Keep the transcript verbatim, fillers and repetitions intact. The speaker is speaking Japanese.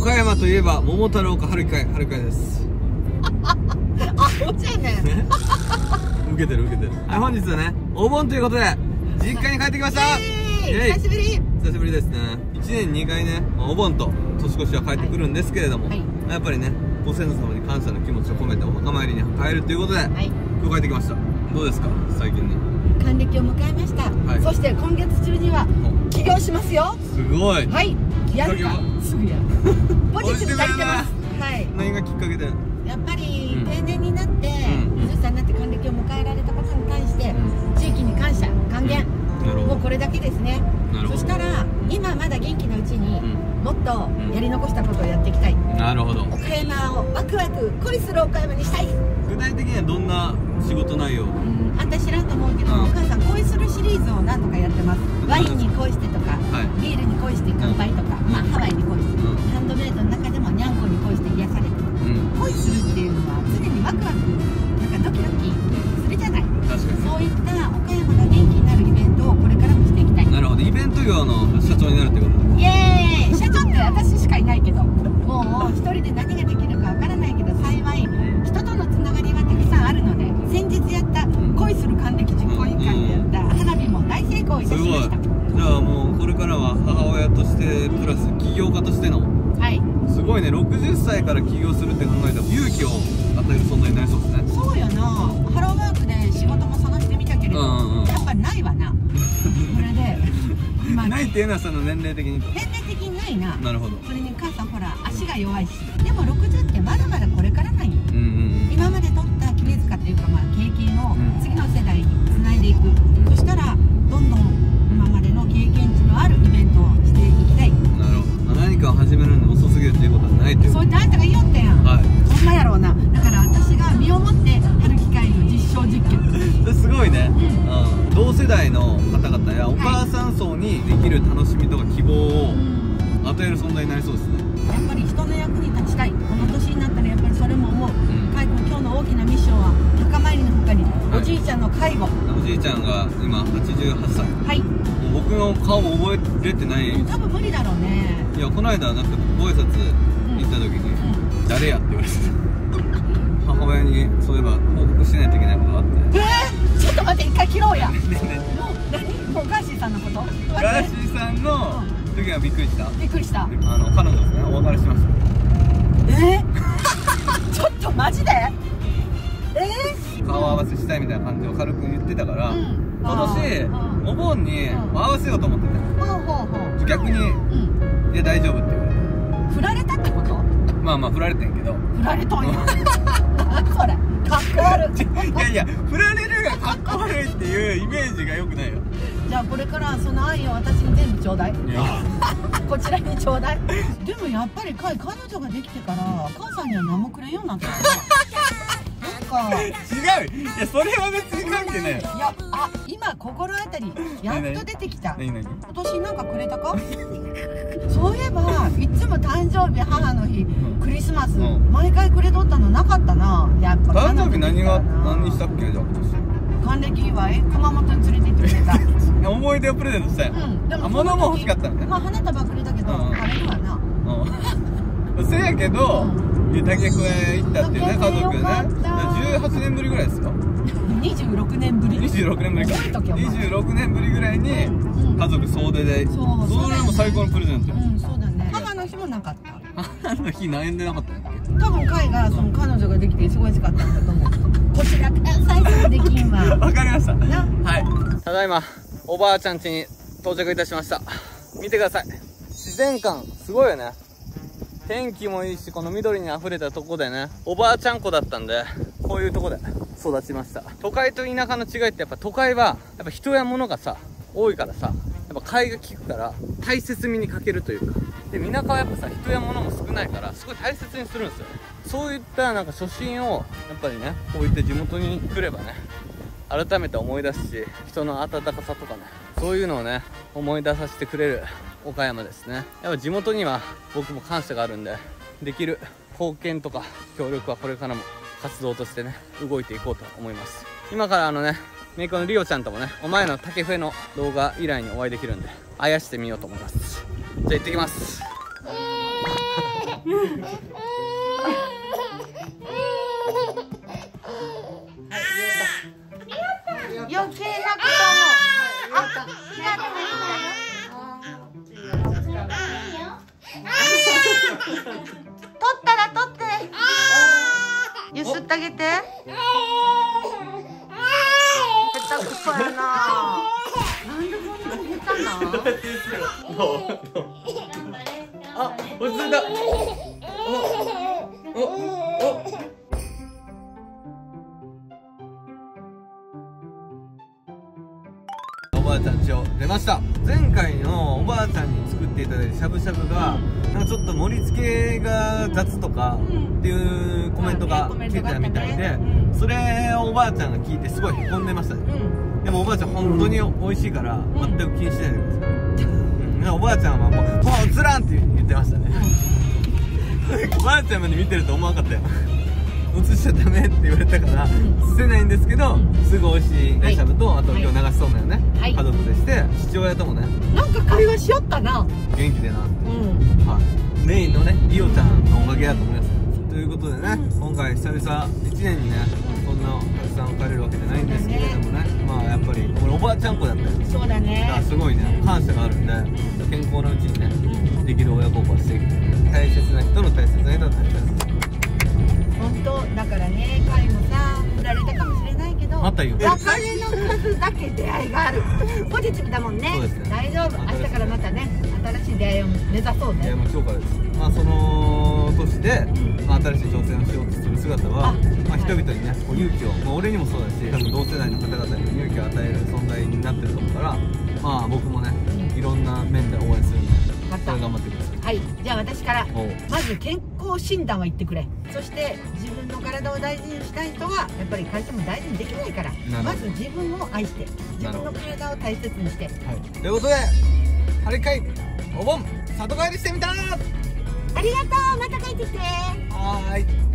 岡山といえば桃太郎か春樹かい、春樹かいです。あっちいね。受けてる受けてる。はい、本日はねお盆ということで実家に帰ってきました。久しぶり久しぶりですね。いちねんににかいねお盆と年越しは帰ってくるんですけれども、はいはい、やっぱりねご先祖様に感謝の気持ちを込めてお墓参りに帰るということで、はい、今日帰ってきました。どうですか最近ね。還暦を迎えました、はい、そして今月中には起業しますよ。すごい。はい、やるかすぐやる。ポジティブ足りてます。はい。何がきっかけでやっぱり定年になってはたちになって還暦を迎えられたことに対して地域に感謝還元、もうこれだけですね。そしたら今まだ元気なうちにもっとやり残したことをやっていきたい。なるほど。岡山をワクワク恋する岡山にしたい。具体的にはどんな仕事内容？あんた知らんと思うけど、お母さん恋するシリーズを何とかやってます。ワインに恋してとか、ビールに恋して乾杯とか、まあハワイに恋して、ハンドメイドの中でもニャンコに恋して癒されて、恋するっていうのは常にワクワクなんかドキドキするじゃない。そういった岡山が元気になるイベントをこれからもしていきたい。なるほど。イベント業の社長になるってこと。イエーイ。社長って私しかいないけど、もう一人で何ができるかわからないけど、幸い人とのつながりがたくさんあるので、先日やった恋する還暦実行委員会でやった花火も大成功いたしました。すごい。じゃあもうこれからは母親としてプラス起業家としての、はい、すごいね。ろくじゅっさいから起業するって考えたら勇気を与える存在になりそうですね。そうよな。ハローワークで仕事も探してみたけれど、やっぱないわな。これでないっていうのはその年齢的にと。年齢的にないな。なるほど。それに母さんほら足が弱いし、でもろくじゅうってまだまだこれからなんよ。今まで取った切れ塚っていうか、まあ経験を次の世代につないでいく。そしたらどんどん今までの経験値のあるイベントをしていきたい。なるほど。何かを始めるのに遅すぎるっていうことはないっていう。そういったあんたが言おったやん。はい。ほんまやろうな。だから私が身をもって春樹会の実証実験。それすごいね。うん。同世代の方々やお母さん層にできる楽しみとか希望を与える存在になりそうですね。やっぱり人の役に立ちたい。この年になったらやっぱりそれも思う。カイ君、今日の大きなミッションは墓参りの他におじいちゃんの介護。おじいちゃんが今はちじゅうはっさい。はい。もう僕の顔も覚えれてない。多分無理だろうね。いや、この間なんかご挨拶行った時に誰やって言われてた。母親にそういえば報告しないといけないことがあって。ええ、ちょっと待って、一回切ろうや。もう何、もうガーシーさんのこと。ガーシーさんの時はびっくりした。びっくりした。あの彼女ですね、お別れしました。ええ、ちょっとマジで。ええ、顔合わせしたいみたいな感じを軽く言ってたから、今年お盆に合わせようと思ってて、逆に「いや大丈夫」って言われて。振られたってこと？まあまあ振られてんけど。振られたんや。それかっこ悪い。いやいや、振られるがかっこ悪いっていうイメージがよくないよ。じゃあこれからその愛を私に全部ちょうだい。こちらにちょうだい。でもやっぱり彼女ができてから母さんには何もくれんようになった。違う。いや、それは別に関係ないよ。いや、あ、今心当たりやっと出てきた。今年なんかくれたか？そういえばいつも誕生日、母の日、クリスマス、毎回くれとったのなかったな。やっぱ誕生日何が何したっけ？じゃあ今年還暦祝い熊本に連れて行ってくれた。思い出をプレゼントしたよ。でも物も欲しかったんだ。まあ花束くれたけどあれはな。せやけど。竹小屋へ行ったっていうね、家族ね。じゅうはちねんぶりぐらいですよ。にじゅうろくねんぶり。にじゅうろくねんぶりか。にじゅうろくねんぶりぐらいに家族総出で。それも最高のプレゼント。うん、そうだね。母の日もなかった。母の日何円でなかったんだっけ？多分カイがその彼女ができて忙しかったんだと思う。こちらください。できんわ。わかりました。はい。ただいまおばあちゃん家に到着いたしました。見てください。自然感すごいよね。天気もいいし、この緑に溢れたとこでね、おばあちゃん子だったんで、こういうとこで育ちました。都会と田舎の違いって、やっぱ都会は、やっぱ人や物がさ、多いからさ、やっぱ買いが利くから、大切みに欠けるというか。で、田舎はやっぱさ、人や物も少ないから、すごい大切にするんですよ。そういったなんか初心を、やっぱりね、こういった地元に来ればね、改めて思い出すし、人の温かさとかね、そういうのをね、思い出させてくれる岡山ですね。やっぱ地元には僕も感謝があるんで、できる貢献とか協力はこれからも活動としてね、動いていこうと思います。今からあのね、メイクのリオちゃんともね、お前の竹笛の動画以来にお会いできるんで、あやしてみようと思います。じゃあ行ってきます。ったら取ってゆすってあげて。下手くそやな。なんでこんなに下手なの？あ、落ち着いた。お、お、お。おばあちゃんちを出ました。前回のおばあちゃんに作っていただいたしゃぶしゃぶが、なんかちょっと盛り付けが雑とかっていうコメントが来てたみたいで、それをおばあちゃんが聞いてすごいへこんでましたね。でもおばあちゃん本当に美味しいから全く気にしないでください。おばあちゃんはもう「もう映らん!」って言ってましたね。おばあちゃんまで見てると思わなかったよ。映しちゃダメって言われたから映せないんですけど、すごい美味しいねしゃぶと、あと今日流しそうめんをね家族でして、父親ともねなんか会話しよったな、元気でなって。はい、メインのねリオちゃんのおかげだと思います。ということでね、今回久々いちねんにねそんなたくさん帰れるわけじゃないんですけれどもね、まあやっぱりこれおばあちゃん子だったよ。そうだね。だからすごいね感謝があるんで、健康なうちにねできる親孝行していく。大切な人の大切な人の大切な人。本当だからね、会もさ振られたかもしれないけど、また言う別れの数だけ出会いがある。ポジティブだもんね。そうですね。大丈夫。明日からまたね新しい出会いを目指そうね。出会いも今日からです。まあその年で新しい挑戦をしようとする姿は、まあ人々にねこう勇気を、まあ俺にもそうだし多分同世代の方々にも勇気を与える存在になってると思うから、まあ僕もねいろんな面で応援するんで、これ頑張ってください。はい、じゃあ私からまず健康診断は言ってくれ。そして自分の体を大事にしたい人はやっぱり会社も大事にできないから、まず自分を愛して自分の体を大切にして、はい、ということで春会お盆里帰りしてみたー。ありがとう、また帰ってきて。はーい。